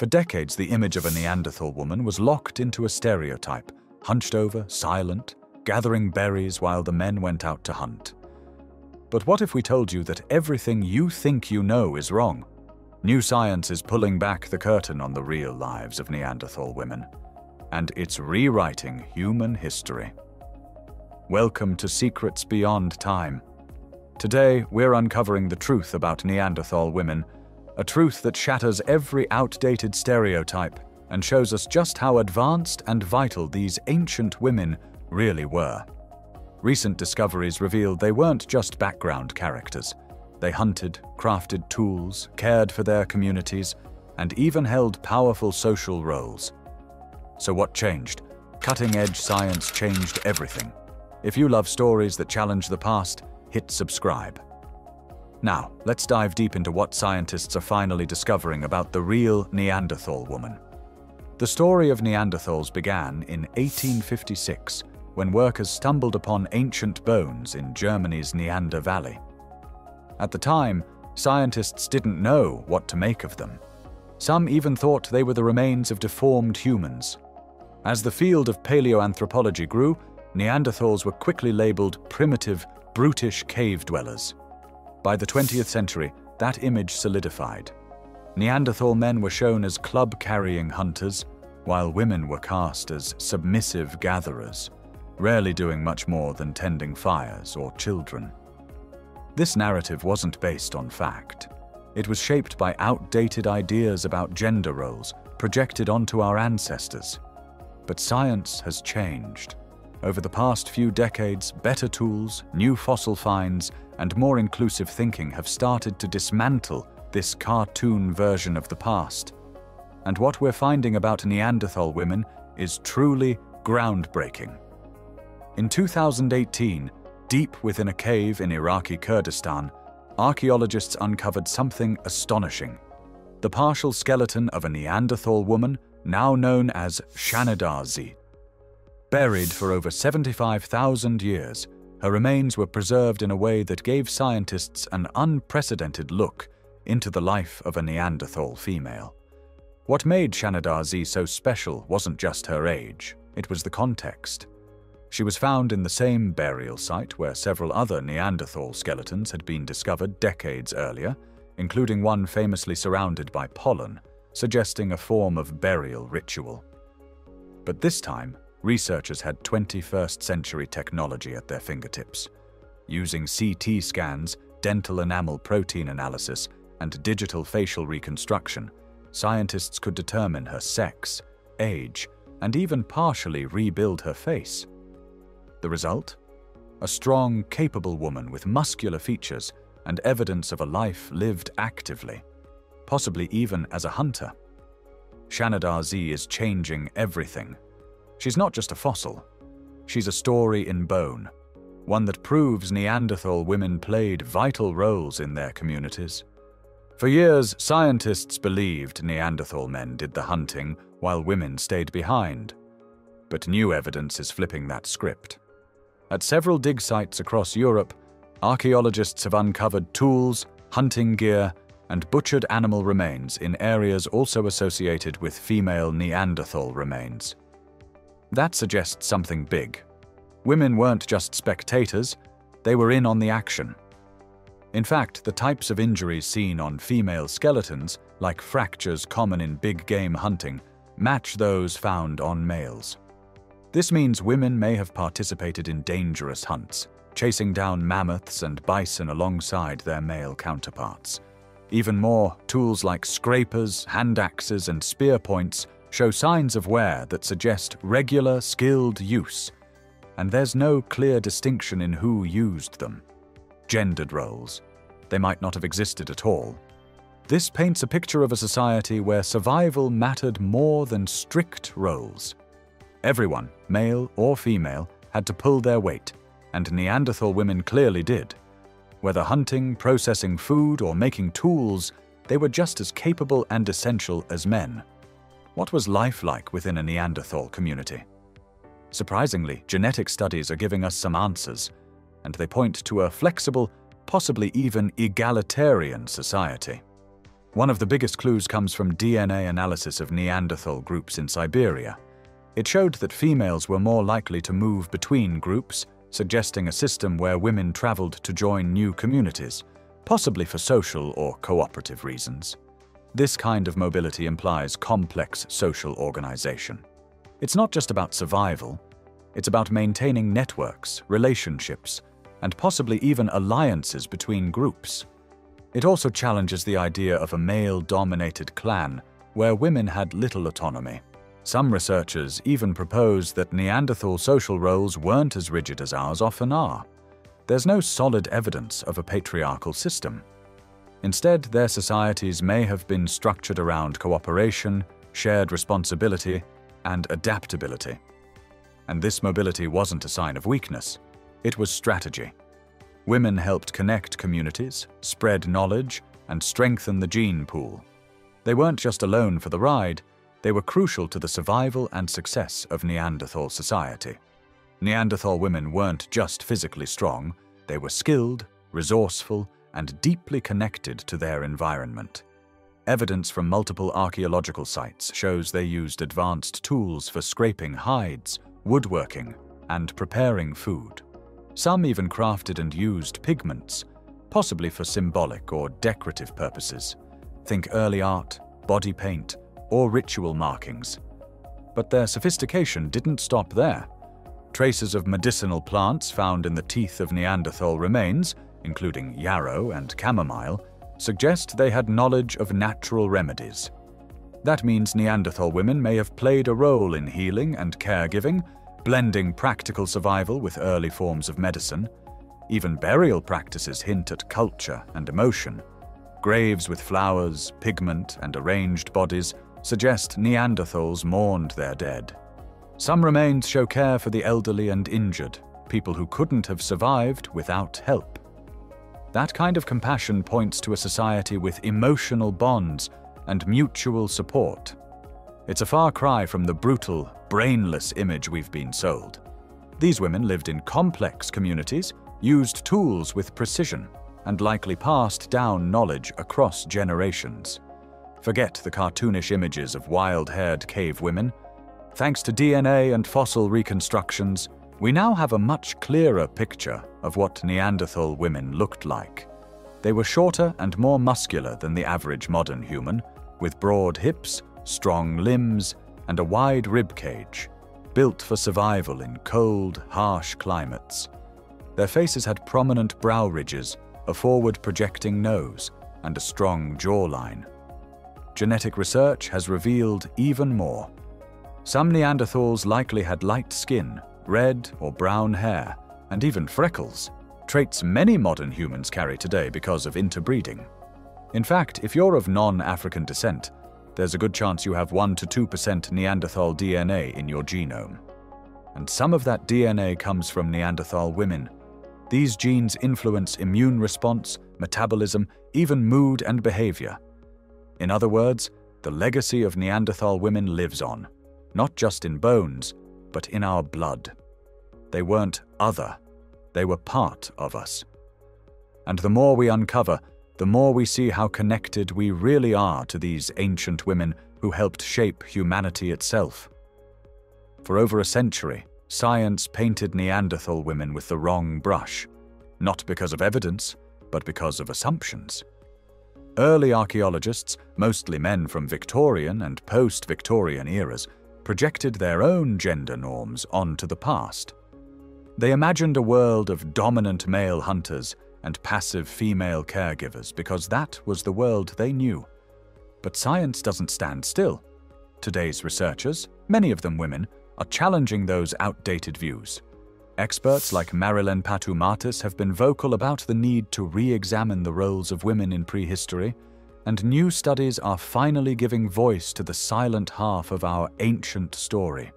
For decades, the image of a Neanderthal woman was locked into a stereotype, hunched over, silent, gathering berries while the men went out to hunt. But what if we told you that everything you think you know is wrong? New science is pulling back the curtain on the real lives of Neanderthal women, and it's rewriting human history. Welcome to Secrets Beyond Time. Today, we're uncovering the truth about Neanderthal women, a truth that shatters every outdated stereotype and shows us just how advanced and vital these ancient women really were. Recent discoveries revealed they weren't just background characters. They hunted, crafted tools, cared for their communities, and even held powerful social roles. So what changed? Cutting-edge science changed everything. If you love stories that challenge the past, hit subscribe. Now, let's dive deep into what scientists are finally discovering about the real Neanderthal woman. The story of Neanderthals began in 1856, when workers stumbled upon ancient bones in Germany's Neander Valley. At the time, scientists didn't know what to make of them. Some even thought they were the remains of deformed humans. As the field of paleoanthropology grew, Neanderthals were quickly labeled primitive, brutish cave dwellers. By the 20th century, that image solidified. Neanderthal men were shown as club-carrying hunters, while women were cast as submissive gatherers, rarely doing much more than tending fires or children. This narrative wasn't based on fact. It was shaped by outdated ideas about gender roles projected onto our ancestors. But science has changed. Over the past few decades, better tools, new fossil finds, and more inclusive thinking have started to dismantle this cartoon version of the past. And what we're finding about Neanderthal women is truly groundbreaking. In 2018, deep within a cave in Iraqi Kurdistan, archaeologists uncovered something astonishing. The partial skeleton of a Neanderthal woman, now known as Shanidar Z. Buried for over 75,000 years, her remains were preserved in a way that gave scientists an unprecedented look into the life of a Neanderthal female. What made Shanidar Z so special wasn't just her age, it was the context. She was found in the same burial site where several other Neanderthal skeletons had been discovered decades earlier, including one famously surrounded by pollen, suggesting a form of burial ritual. But this time, researchers had 21st century technology at their fingertips. Using CT scans, dental enamel protein analysis, and digital facial reconstruction, scientists could determine her sex, age, and even partially rebuild her face. The result? A strong, capable woman with muscular features and evidence of a life lived actively, possibly even as a hunter. Shanidar Z is changing everything. She's not just a fossil. She's a story in bone, one that proves Neanderthal women played vital roles in their communities. For years, scientists believed Neanderthal men did the hunting while women stayed behind. But new evidence is flipping that script. At several dig sites across Europe, archaeologists have uncovered tools, hunting gear, and butchered animal remains in areas also associated with female Neanderthal remains. That suggests something big. Women weren't just spectators, they were in on the action. In fact, the types of injuries seen on female skeletons, like fractures common in big game hunting, match those found on males. This means women may have participated in dangerous hunts, chasing down mammoths and bison alongside their male counterparts. Even more, tools like scrapers, hand axes, and spear points show signs of wear that suggest regular, skilled use, and there's no clear distinction in who used them. Gendered roles. They might not have existed at all. This paints a picture of a society where survival mattered more than strict roles. Everyone, male or female, had to pull their weight, and Neanderthal women clearly did. Whether hunting, processing food, or making tools, they were just as capable and essential as men. What was life like within a Neanderthal community? Surprisingly, genetic studies are giving us some answers, and they point to a flexible, possibly even egalitarian society. One of the biggest clues comes from DNA analysis of Neanderthal groups in Siberia. It showed that females were more likely to move between groups, suggesting a system where women traveled to join new communities, possibly for social or cooperative reasons. This kind of mobility implies complex social organization. It's not just about survival, it's about maintaining networks, relationships, and possibly even alliances between groups. It also challenges the idea of a male-dominated clan where women had little autonomy. Some researchers even propose that Neanderthal social roles weren't as rigid as ours often are. There's no solid evidence of a patriarchal system. Instead, their societies may have been structured around cooperation, shared responsibility, and adaptability. And this mobility wasn't a sign of weakness. It was strategy. Women helped connect communities, spread knowledge, and strengthen the gene pool. They weren't just alone for the ride, they were crucial to the survival and success of Neanderthal society. Neanderthal women weren't just physically strong, they were skilled, resourceful, and deeply connected to their environment. Evidence from multiple archaeological sites shows they used advanced tools for scraping hides, woodworking, and preparing food. Some even crafted and used pigments, possibly for symbolic or decorative purposes. Think early art, body paint, or ritual markings. But their sophistication didn't stop there. Traces of medicinal plants found in the teeth of Neanderthal remains, including yarrow and chamomile, suggest they had knowledge of natural remedies. That means Neanderthal women may have played a role in healing and caregiving, blending practical survival with early forms of medicine. Even burial practices hint at culture and emotion. Graves with flowers, pigment, and arranged bodies suggest Neanderthals mourned their dead. Some remains show care for the elderly and injured, people who couldn't have survived without help. That kind of compassion points to a society with emotional bonds and mutual support. It's a far cry from the brutal, brainless image we've been sold. These women lived in complex communities, used tools with precision, and likely passed down knowledge across generations. Forget the cartoonish images of wild-haired cave women. Thanks to DNA and fossil reconstructions, we now have a much clearer picture of what Neanderthal women looked like. They were shorter and more muscular than the average modern human, with broad hips, strong limbs, and a wide rib cage, built for survival in cold, harsh climates. Their faces had prominent brow ridges, a forward-projecting nose, and a strong jawline. Genetic research has revealed even more. Some Neanderthals likely had light skin, red or brown hair, and even freckles, traits many modern humans carry today because of interbreeding. In fact, if you're of non-African descent, there's a good chance you have 1 to 2% Neanderthal DNA in your genome. And some of that DNA comes from Neanderthal women. These genes influence immune response, metabolism, even mood and behavior. In other words, the legacy of Neanderthal women lives on, not just in bones, but in our blood. They weren't other, they were part of us. And the more we uncover, the more we see how connected we really are to these ancient women who helped shape humanity itself. For over a century, science painted Neanderthal women with the wrong brush, not because of evidence, but because of assumptions. Early archaeologists, mostly men from Victorian and post-Victorian eras, projected their own gender norms onto the past. They imagined a world of dominant male hunters and passive female caregivers because that was the world they knew. But science doesn't stand still. Today's researchers, many of them women, are challenging those outdated views. Experts like Marilyn Patumatis have been vocal about the need to re-examine the roles of women in prehistory, and new studies are finally giving voice to the silent half of our ancient story.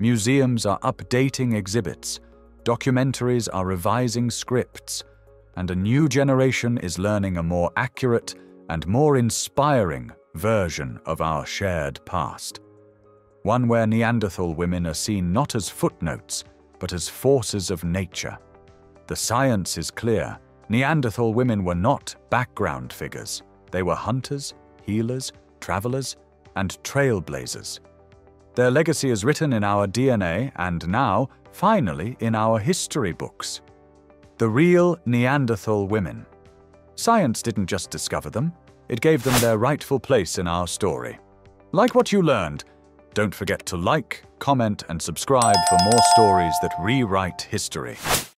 Museums are updating exhibits, documentaries are revising scripts, and a new generation is learning a more accurate and more inspiring version of our shared past. One where Neanderthal women are seen not as footnotes, but as forces of nature. The science is clear. Neanderthal women were not background figures. They were hunters, healers, travelers, and trailblazers. Their legacy is written in our DNA and now, finally, in our history books. The real Neanderthal women. Science didn't just discover them, it gave them their rightful place in our story. Like what you learned, don't forget to like, comment, and subscribe for more stories that rewrite history.